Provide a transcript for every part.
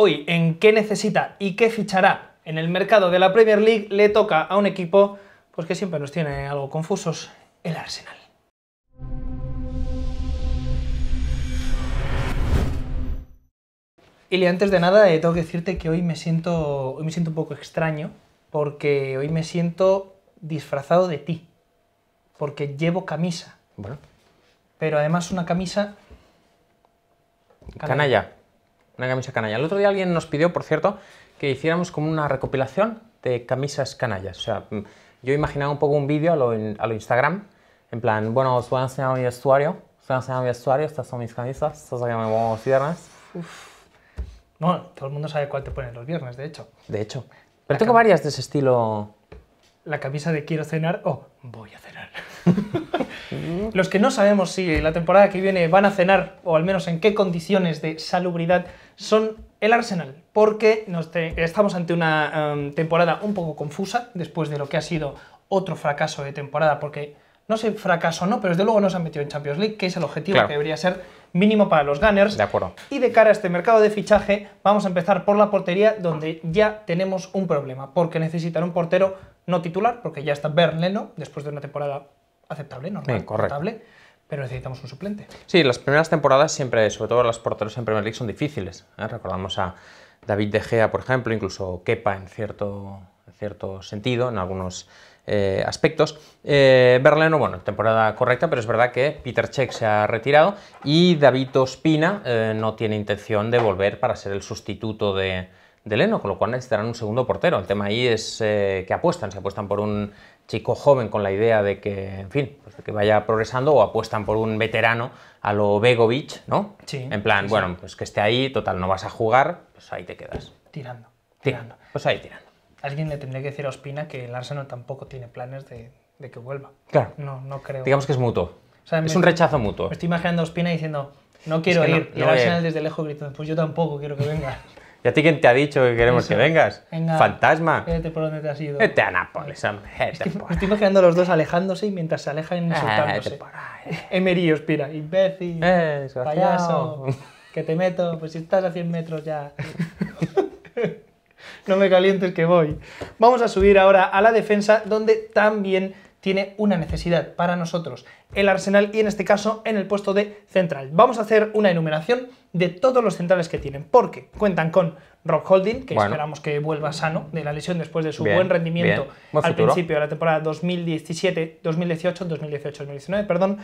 Hoy, en qué necesita y qué fichará en el mercado de la Premier League, le toca a un equipo pues que siempre nos tiene algo confusos, el Arsenal. Y antes de nada, tengo que decirte que hoy me siento un poco extraño, porque hoy me siento disfrazado de ti, porque llevo camisa. Bueno. Pero además una camisa... Canalla. Una camisa canalla. El otro día alguien nos pidió, por cierto, que hiciéramos como una recopilación de camisas canallas. O sea, yo imaginaba un poco un vídeo a lo Instagram, en plan, bueno, os voy a enseñar mi vestuario, estas son mis camisas, estas son los viernes. Uf. Bueno, todo el mundo sabe cuál te ponen los viernes, de hecho. De hecho. Pero tengo varias de ese estilo. La camisa de quiero cenar o voy a cenar. Los que no sabemos si la temporada que viene van a cenar, o al menos en qué condiciones de salubridad, son el Arsenal, porque estamos ante una temporada un poco confusa, después de lo que ha sido otro fracaso de temporada, porque no sé fracaso o no, pero desde luego no se han metido en Champions League, que es el objetivo, claro, que debería ser mínimo para los Gunners. De acuerdo. Y de cara a este mercado de fichaje, vamos a empezar por la portería, donde ya tenemos un problema, porque necesitan un portero no titular, porque ya está Bernd Leno, después de una temporada aceptable, normal, aceptable, pero necesitamos un suplente. Sí, las primeras temporadas siempre, sobre todo las porteros en Premier League, son difíciles, ¿eh? Recordamos a David De Gea, por ejemplo, incluso Kepa en cierto sentido, en algunos aspectos. Bernd Leno, bueno, temporada correcta, pero es verdad que Peter Cech se ha retirado y David Ospina no tiene intención de volver para ser el sustituto de Leno, con lo cual necesitarán un segundo portero. El tema ahí es que se apuestan por un chico joven con la idea de que, en fin, pues de que vaya progresando, o apuestan por un veterano a lo Begovic, ¿no? Sí. En plan, sí, bueno, pues que esté ahí, total, no vas a jugar, pues ahí te quedas. Tirando. Pues ahí tirando. Alguien le tendría que decir a Ospina que el Arsenal tampoco tiene planes de que vuelva. Claro. No creo. Digamos que es mutuo. O sea, es un rechazo mutuo. Me estoy imaginando a Ospina diciendo, no quiero ir, y el Arsenal desde lejos gritando, pues yo tampoco quiero que venga. ¿Y a ti quién te ha dicho que queremos que vengas? Venga, fantasma. Vete por donde te has ido. Vete a Nápoles, hombre. Estoy imaginando a los dos alejándose y mientras se alejan insultándose. Emery Ospina, imbécil, payaso, que te meto, pues si estás a 100 metros ya. No me calientes que voy. Vamos a subir ahora a la defensa, donde también tiene una necesidad para nosotros el Arsenal, y en este caso en el puesto de central. Vamos a hacer una enumeración de todos los centrales que tienen, porque cuentan con Rob Holding, que esperamos que vuelva sano de la lesión después de su buen rendimiento al principio de la temporada 2018-2019, perdón.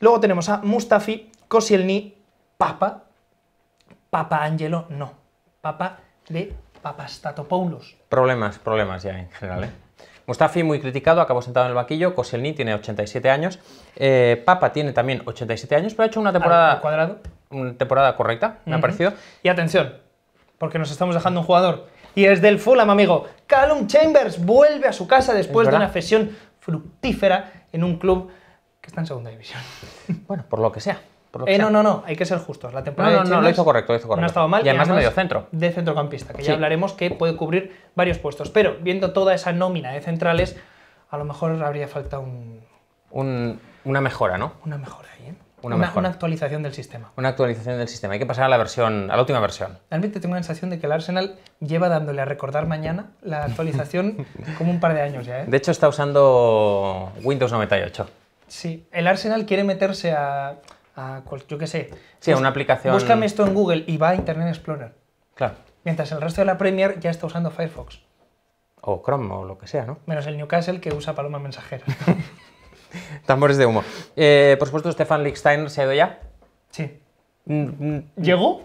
Luego tenemos a Mustafi, Koscielny, Papa Angelo, no, Papa de Papastatopoulos. Problemas ya en general, ¿eh? Mustafi muy criticado, acabó sentado en el banquillo. Koscielny tiene 87 años. Papa tiene también 87 años, pero ha hecho una temporada... Una temporada correcta, me ha parecido. Y atención, porque nos estamos dejando un jugador. Y es del Fulham, amigo. Callum Chambers vuelve a su casa después de una cesión fructífera en un club que está en segunda división. Bueno, por lo que sea. No, hay que ser justos. La temporada de Chambers, lo hizo correcto. No ha estado mal. Y además de medio centro. De centrocampista, que ya hablaremos que puede cubrir varios puestos. Pero viendo toda esa nómina de centrales, a lo mejor habría falta una mejora, ¿no? Una mejora ahí, ¿eh? Una actualización del sistema. Una actualización del sistema. Hay que pasar a la última versión. Realmente tengo la sensación de que el Arsenal lleva dándole a recordar mañana la actualización como un par de años ya, ¿eh? De hecho, está usando Windows 98. Sí. El Arsenal quiere meterse a yo qué sé. Sí, a una aplicación... Búscame esto en Google y va a Internet Explorer. Claro. Mientras el resto de la Premier ya está usando Firefox. O Chrome o lo que sea, ¿no? Menos el Newcastle, que usa Paloma Mensajera. Tambores de humo. Por supuesto, Stephan Lichtsteiner se ha ido ya. Sí. ¿Llegó?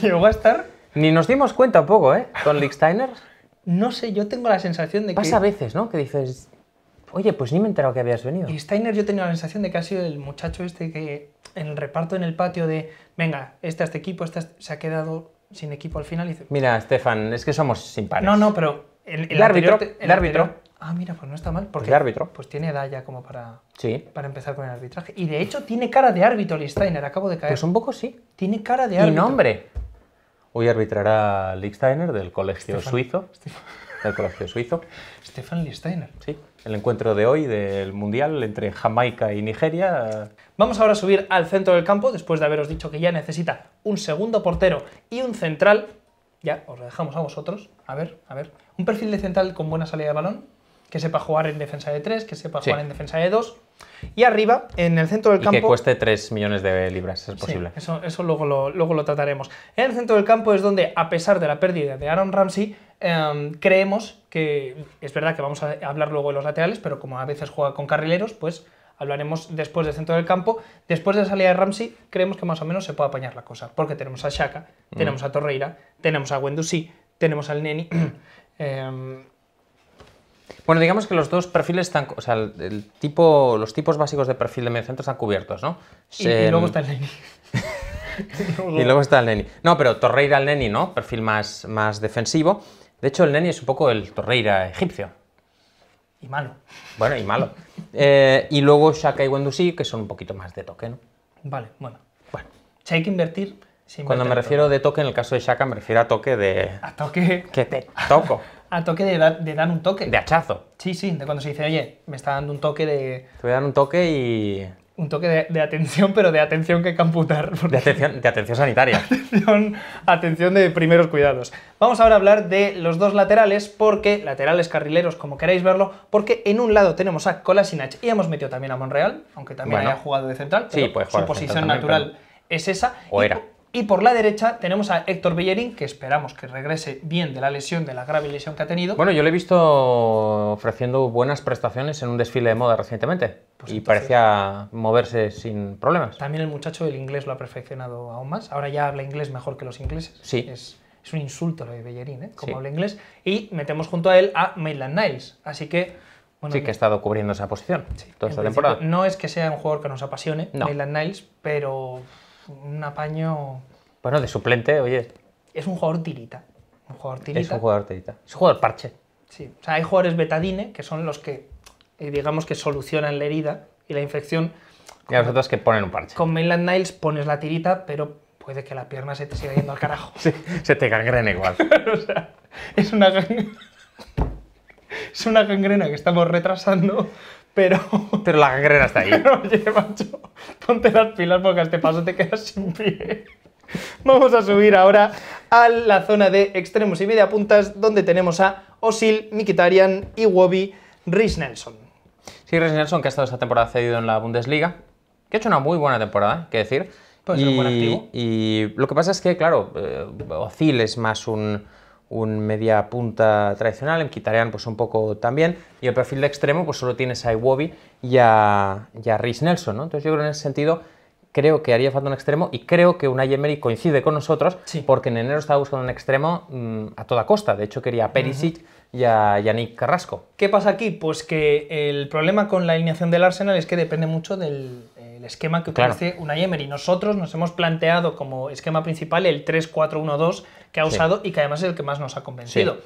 ¿Llegó a estar? Ni nos dimos cuenta un poco, ¿eh? Con Lichtsteiner. No sé, yo tengo la sensación de que... Pasa a veces, ¿no? Que dices... Oye, pues ni me he enterado que habías venido. Y Steiner, yo tenía la sensación de que ha sido el muchacho este que en el reparto en el patio de venga, este equipo, se ha quedado sin equipo al final. Y dice, mira, Stefan, es que somos sin pares. No, pero el árbitro. Ah, mira, pues no está mal. Porque el árbitro. Pues tiene edad ya como para empezar con el arbitraje. Y de hecho tiene cara de árbitro Lichtsteiner, acabo de caer. Pues un poco sí. Tiene cara de árbitro. Y nombre. Hoy arbitrará Lichtsteiner del colegio suizo. Del colegio suizo. Stephan Lichtsteiner. Sí, el encuentro de hoy del Mundial entre Jamaica y Nigeria. Vamos ahora a subir al centro del campo, después de haberos dicho que ya necesita un segundo portero y un central. Ya, os lo dejamos a vosotros. A ver. Un perfil de central con buena salida de balón, que sepa jugar en defensa de 3, que sepa jugar en defensa de 2. Y arriba, en el centro del campo... que cueste 3 millones de libras, es posible. Sí, eso luego lo trataremos. En el centro del campo es donde, a pesar de la pérdida de Aaron Ramsey, creemos que... Es verdad que vamos a hablar luego de los laterales, pero como a veces juega con carrileros, pues hablaremos después del centro del campo. Después de la salida de Ramsey, creemos que más o menos se puede apañar la cosa, porque tenemos a Xhaka, tenemos a Torreira, tenemos a Guendouzi, tenemos al Neni... Bueno, digamos que los dos perfiles están, o sea, los tipos básicos de perfil de medio centro están cubiertos, ¿no? Y luego está el Neni. Y luego está el Neni. No, pero Torreira al Neni, ¿no? Perfil más defensivo. De hecho, el Neni es un poco el Torreira egipcio. Y malo. Bueno, y malo. Y luego Xhaka y Guendouzi, que son un poquito más de toque, ¿no? Vale, bueno. Si hay que invertir... Cuando me refiero de toque, en el caso de Xhaka, me refiero a toque de... A toque... Que te toco. A toque de dar un toque. De hachazo. Sí, de cuando se dice, oye, me está dando un toque de... Te voy a dar un toque y... Un toque de atención, pero de atención que hay que amputar. Porque... De atención sanitaria. atención de primeros cuidados. Vamos ahora a hablar de los dos laterales, porque laterales carrileros, como queráis verlo, porque en un lado tenemos a Kolasinac y hemos metido también a Monreal, aunque también haya jugado de central, pero sí, puede jugar su posición natural también, pero... es esa. O era. Y por la derecha tenemos a Héctor Bellerín, que esperamos que regrese bien de la lesión, de la grave lesión que ha tenido. Bueno, yo le he visto ofreciendo buenas prestaciones en un desfile de moda recientemente. Pues y parecía moverse sin problemas. También el muchacho del inglés lo ha perfeccionado aún más. Ahora ya habla inglés mejor que los ingleses. Sí. Es un insulto lo de Bellerín, ¿eh? Como habla inglés. Y metemos junto a él a Maitland Niles. Así que... Bueno, sí, que ha estado cubriendo esa posición toda esta temporada. No es que sea un jugador que nos apasione, Maitland Niles, pero... Un apaño... Bueno, de suplente, oye... Es un jugador tirita. Es un jugador parche. Sí. O sea, hay jugadores betadine, que son los que, digamos, que solucionan la herida y la infección. Y a los otros que ponen un parche. Con Maitland Niles pones la tirita, pero puede que la pierna se te siga yendo al carajo. Sí, se te gangrena igual. O sea, es una gangrena... Es una gangrena que estamos retrasando... Pero la gangrena está ahí. Pero, oye, macho, ponte las pilas porque a este paso te quedas sin pie. Vamos a subir ahora a la zona de extremos y media puntas, donde tenemos a Ozil, Mkhitaryan, Iwobi, Reiss Nelson. Sí, Reiss Nelson, que ha estado esta temporada cedido en la Bundesliga, que ha hecho una muy buena temporada, hay que decir. Puede ser un buen activo. Y lo que pasa es que, claro, Ozil es más un media punta tradicional, Mkhitaryan pues un poco también, y el perfil de extremo pues solo tienes a Iwobi y a Reiss Nelson, ¿no? Entonces yo creo que en ese sentido creo que haría falta un extremo, y creo que Unai Emery coincide con nosotros, porque en enero estaba buscando un extremo a toda costa. De hecho quería a Perisic y a Yannick Carrasco. ¿Qué pasa aquí? Pues que el problema con la alineación del Arsenal es que depende mucho del esquema que utilice Unai Emery. Nosotros nos hemos planteado como esquema principal el 3-4-1-2 que ha usado y que además es el que más nos ha convencido. Sí.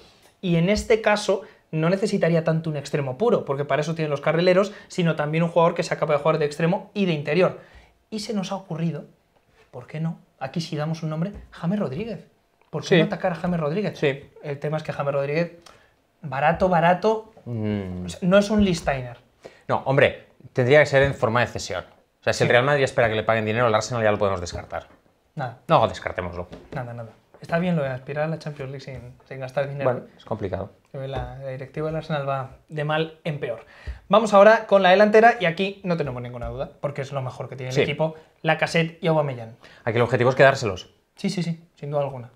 Y en este caso no necesitaría tanto un extremo puro, porque para eso tienen los carrileros, sino también un jugador que sea capaz de jugar de extremo y de interior. Y se nos ha ocurrido, ¿por qué no? Aquí sí damos un nombre, James Rodríguez. ¿Por qué no atacar a James Rodríguez? Sí. El tema es que James Rodríguez, barato, no es un Lichtsteiner. No, hombre, tendría que ser en forma de cesión. O sea, si el Real Madrid espera que le paguen dinero, el Arsenal ya lo podemos descartar. Nada. No, descartémoslo. Nada. Está bien lo de aspirar a la Champions League sin gastar dinero. Bueno, es complicado. La directiva del Arsenal va de mal en peor. Vamos ahora con la delantera, y aquí no tenemos ninguna duda, porque es lo mejor que tiene el equipo, Lacazette y Aubameyang. Aquí el objetivo es quedárselos. Sí, sin duda alguna.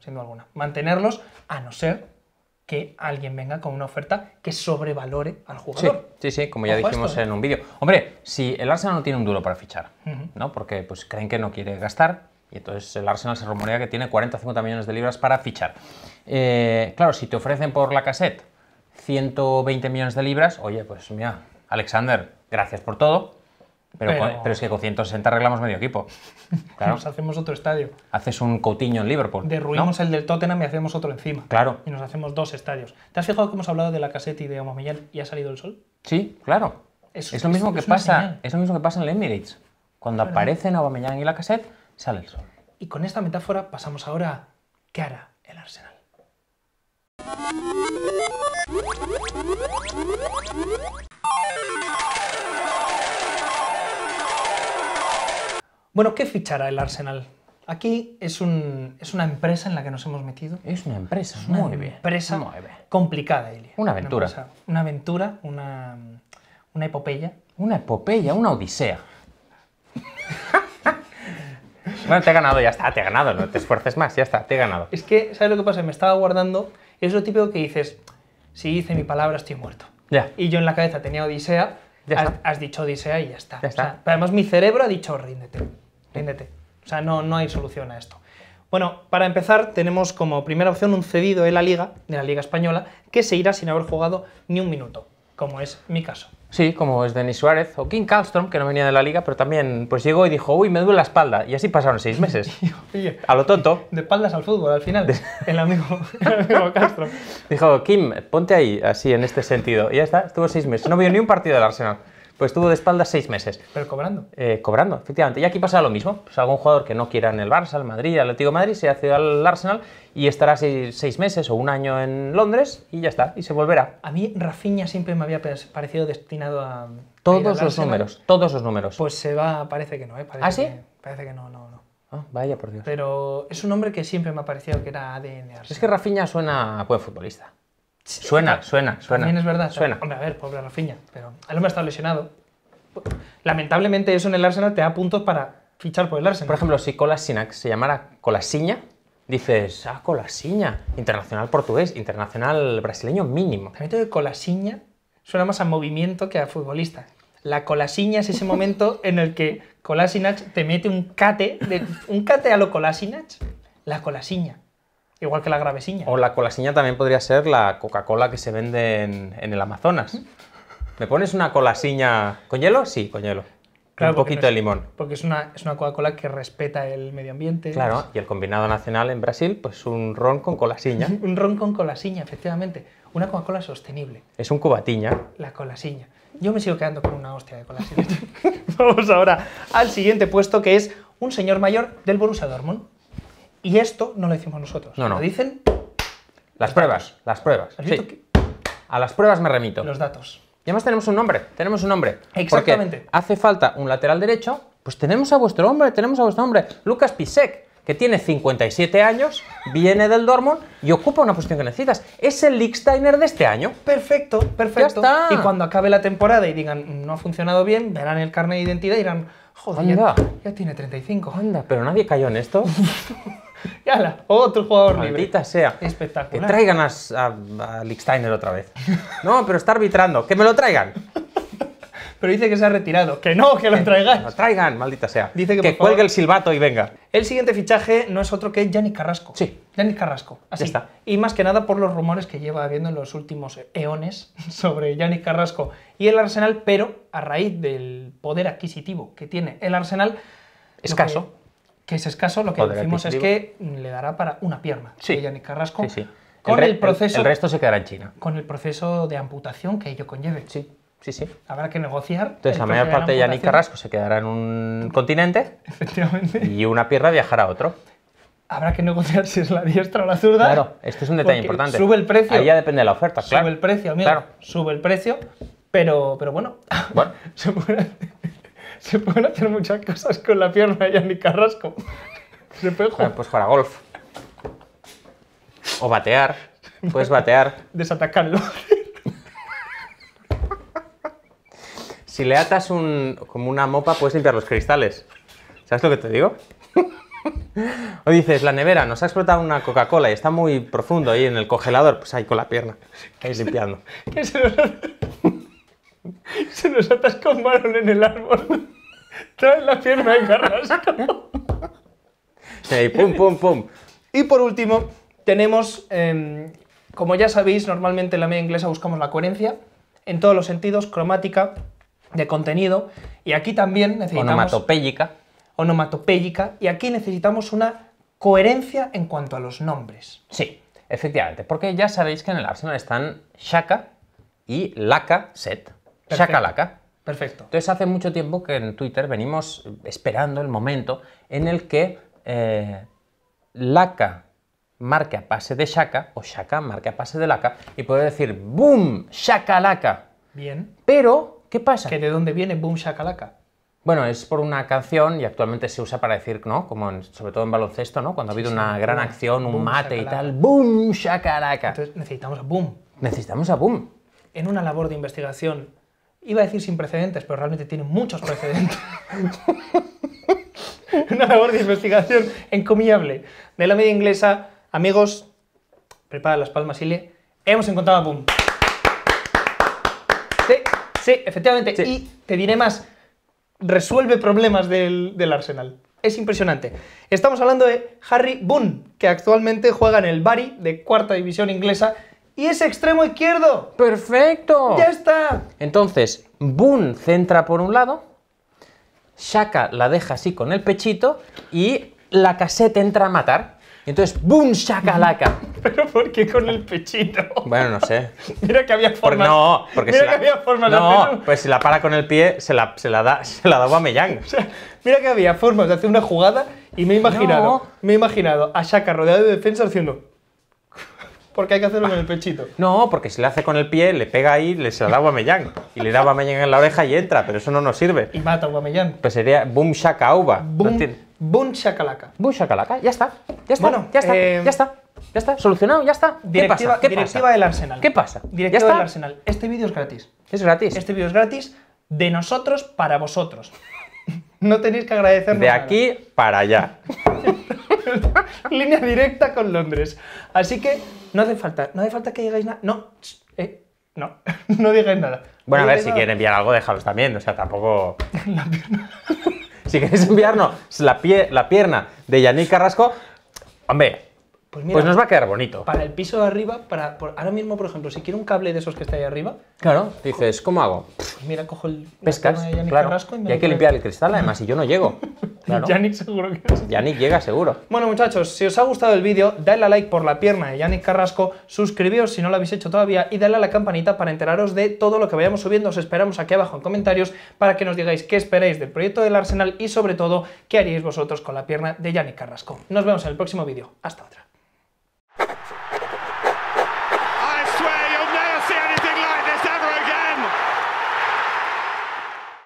Mantenerlos, a no ser que alguien venga con una oferta que sobrevalore al jugador. Sí, como ya dijimos en un vídeo. Hombre, si el Arsenal no tiene un duro para fichar, ¿no? Porque pues creen que no quiere gastar, y entonces el Arsenal se rumorea que tiene 40 o 50 millones de libras para fichar. Claro, si te ofrecen por Lacazette 120 millones de libras, oye, pues mira, Alexander, gracias por todo, pero es que con 160 arreglamos medio equipo. Claro. Nos hacemos otro estadio. Haces un Coutinho en Liverpool. Derruimos el del Tottenham y hacemos otro encima. Claro. Y nos hacemos dos estadios. ¿Te has fijado que hemos hablado de Lacazette y de Aubameyang y ha salido el sol? Sí, claro. Es lo mismo que pasa en el Emirates. Cuando aparecen Aubameyang y Lacazette, sale el sol. Y con esta metáfora pasamos ahora a ¿qué hará el Arsenal? Bueno, ¿qué fichará el Arsenal? Aquí es una empresa en la que nos hemos metido. Es una empresa, es una empresa muy bien. Complicada, Ilia. Una aventura. Una epopeya. Una epopeya, una odisea. Bueno, te he ganado, ya está, te he ganado, no te esfuerces más, ya está, te he ganado. Es que, ¿sabes lo que pasa? Me estaba guardando, es lo típico que dices, si hice mi palabra estoy muerto. Ya. Y yo en la cabeza tenía odisea, has dicho odisea y ya está. Ya está. O sea, pero además mi cerebro ha dicho ríndete, ríndete. O sea, no hay solución a esto. Bueno, para empezar, tenemos como primera opción un cedido de la Liga Española, que se irá sin haber jugado ni un minuto, como es mi caso. Sí, como es Denis Suárez o Kim Kallström, que no venía de la Liga, pero también pues llegó y dijo, uy, me duele la espalda, y así pasaron 6 meses. Oye, a lo tonto. De espaldas al fútbol, al final, el amigo Kallström. Dijo, Kim, ponte ahí, así, en este sentido. Y ya está, estuvo 6 meses. No vio ni un partido del Arsenal. Pues estuvo de espaldas 6 meses. ¿Pero cobrando? Cobrando, efectivamente. Y aquí pasa lo mismo. Pues algún jugador que no quiera en el Barça, el Madrid, el Atlético de Madrid, se hace al Arsenal y estará 6 meses o un año en Londres y ya está, y se volverá. A mí Rafinha siempre me había parecido destinado a... Todos los números, todos los números. Pues se va, parece que no, ¿eh? Parece parece que no. Ah, vaya por Dios. Pero es un hombre que siempre me ha parecido que era ADN Arsenal. Es que Rafinha suena a buen futbolista. Suena. También es verdad. Suena. Hombre, a ver, pobre Rafinha, pero el hombre ha estado lesionado. Lamentablemente eso en el Arsenal te da puntos para fichar por el Arsenal. Por ejemplo, si Kolasinac se llamara Kolasinac, dices, ah, Kolasinac, internacional portugués, internacional brasileño mínimo. También te digo que Kolasinac suena más a movimiento que a futbolista. La Kolasinac es ese momento en el que Kolasinac te mete un cate a lo Kolasinac, la Kolasinac. Igual que la gravesiña. O la colasiña también podría ser la Coca-Cola que se vende en el Amazonas. ¿Me pones una colasiña con hielo? Sí, con hielo. Claro, un poquito de limón. Porque es una Coca-Cola que respeta el medio ambiente. Claro, y el combinado nacional en Brasil, pues un ron con colasiña. Un ron con colasiña, efectivamente. Una Coca-Cola sostenible. Es un cubatiña. La colasiña. Yo me sigo quedando con una hostia de colasiña. Vamos ahora al siguiente puesto, que es un señor mayor del Borussia Dortmund. Y esto no lo decimos nosotros. No. Lo dicen... Las pruebas. Sí. Que... A las pruebas me remito. Los datos. Y además tenemos un nombre. Exactamente. Porque hace falta un lateral derecho, pues tenemos a vuestro hombre, Lucas Piszczek, que tiene 57 años, viene del Dortmund y ocupa una posición que necesitas. Es el Lichtsteiner de este año. Perfecto, perfecto. Ya está. Y cuando acabe la temporada y digan, no ha funcionado bien, verán el carnet de identidad y dirán, joder, ya tiene 35. Anda, pero nadie cayó en esto. Y ala, otro jugador libre. Sea. Espectacular. Que traigan a Lichtsteiner otra vez. No, pero está arbitrando. ¡Que me lo traigan! Pero dice que se ha retirado. ¡Que no, que lo traigan! ¡Lo traigan, maldita sea! Dice que cuelgue el silbato y venga. El siguiente fichaje no es otro que Yannick Carrasco. Sí. Yannick Carrasco. Así está. Y más que nada por los rumores que lleva habiendo en los últimos eones sobre Yannick Carrasco y el Arsenal, pero a raíz del poder adquisitivo que tiene el Arsenal... Escaso. Que es escaso, lo que decimos es que le dará para una pierna. Sí. Yannick Carrasco. Sí, sí. Con el proceso, el resto se quedará en China. Con el proceso de amputación que ello conlleve. Sí, sí, sí. Habrá que negociar. Entonces, la mayor parte de Yannick Carrasco se quedará en un continente. Efectivamente. Y una pierna viajará a otro. Habrá que negociar si es la diestra o la zurda. Claro, esto es un detalle importante. Sube el precio. Ahí ya depende de la oferta, claro. Sube el precio, amigo. Claro. Sube el precio, pero bueno. Bueno. Se pueden hacer muchas cosas con la pierna de Yannick Carrasco. Se puede jugar. Pues jugar a golf. O batear. Puedes batear. Desatacarlo. Si le atas como una mopa, puedes limpiar los cristales. ¿Sabes lo que te digo? O dices, la nevera, nos ha explotado una Coca-Cola y está muy profundo ahí en el congelador. Pues ahí con la pierna. Ahí limpiando. ¿Qué se nos hace? Se nos atasca un balón en el árbol. Trae la pierna de Carrasco. Sí, pum, pum, pum. Y por último, tenemos, como ya sabéis, normalmente en la media inglesa buscamos la coherencia en todos los sentidos, cromática, de contenido, y aquí también necesitamos... Onomatopéyica. Onomatopéyica, y aquí necesitamos una coherencia en cuanto a los nombres. Sí, efectivamente, porque ya sabéis que en el Arsenal están Xhaka y Lacazette. Xhaka-Laka. Perfecto. Entonces hace mucho tiempo que en Twitter venimos esperando el momento en el que Laka marque a pase de Xhaka o Xhaka marque a pase de Laka y poder decir ¡Boom! ¡Xhaka-Laka! Bien. Pero, ¿qué pasa? ¿Que de dónde viene Boom Xhaka-Laka? Bueno, es por una canción y actualmente se usa para decir, ¿no? Como en, sobre todo en baloncesto, ¿no? Cuando ha habido una gran acción, un mate y tal, ¡boom, shakalaka! Entonces necesitamos a Boom. Necesitamos a Boom. En una labor de investigación, iba a decir sin precedentes, pero realmente tiene muchos precedentes. Una labor de investigación encomiable de la media inglesa. Amigos, prepara las palmas, Ile. Hemos encontrado a Boom. Sí, sí, efectivamente. Sí. Y te diré más. Resuelve problemas del Arsenal. Es impresionante. Estamos hablando de Harry Boone, que actualmente juega en el Bari de cuarta división inglesa y es extremo izquierdo. ¡Perfecto! ¡Ya está! Entonces, Boone centra por un lado, Xhaka la deja así con el pechito y Lacazette entra a matar. Entonces, ¡boom, shakalaka! ¿Pero por qué con el pechito? Bueno, no sé. Mira que había formas. No, porque mira que había formas de hacer. No, pues si la para con el pie, se la da a Aubameyang. O sea, mira que había formas de hacer una jugada y me he imaginado a Xhaka rodeado de defensa haciendo... Porque hay que hacerlo con el pechito. No, porque si le hace con el pie, le pega ahí, se la da a Aubameyang. Y le da a Aubameyang en la oreja y entra, pero eso no nos sirve. Y mata a Aubameyang. Pues sería ¡boom, shaka, Auba! Boom shakalaka. Boom shakalaka, ya está. Ya está, bueno, ya está. Solucionado, ya está. ¿Qué pasa? Directiva del Arsenal. ¿Qué pasa? Directiva del Arsenal. Este vídeo es gratis. Es gratis. Este vídeo es gratis de nosotros para vosotros. No tenéis que agradecernos. De aquí nada. Para allá. Línea directa con Londres. Así que no hace falta que digáis nada. No, no digáis nada. Bueno, a ver, si quieren enviar algo, déjalos también. O sea, tampoco... La pierna. Si queréis enviarnos la pierna de Yannick Carrasco, hombre, pues nos va a quedar bonito. Para el piso de arriba, ahora mismo, por ejemplo, si quiero un cable de esos que está ahí arriba... Claro, dices, ¿cómo hago? Pues mira, cojo el... Pescas, de Yannick Carrasco y me hay que limpiar el cristal, además, si yo no llego. Claro. Yannick seguro que no. Yannick llega seguro. Bueno, muchachos, si os ha gustado el vídeo, dadle a like por la pierna de Yannick Carrasco, suscribíos si no lo habéis hecho todavía y dadle a la campanita para enteraros de todo lo que vayamos subiendo. Os esperamos aquí abajo en comentarios para que nos digáis qué esperáis del proyecto del Arsenal y sobre todo, qué haríais vosotros con la pierna de Yannick Carrasco. Nos vemos en el próximo vídeo. Hasta otra.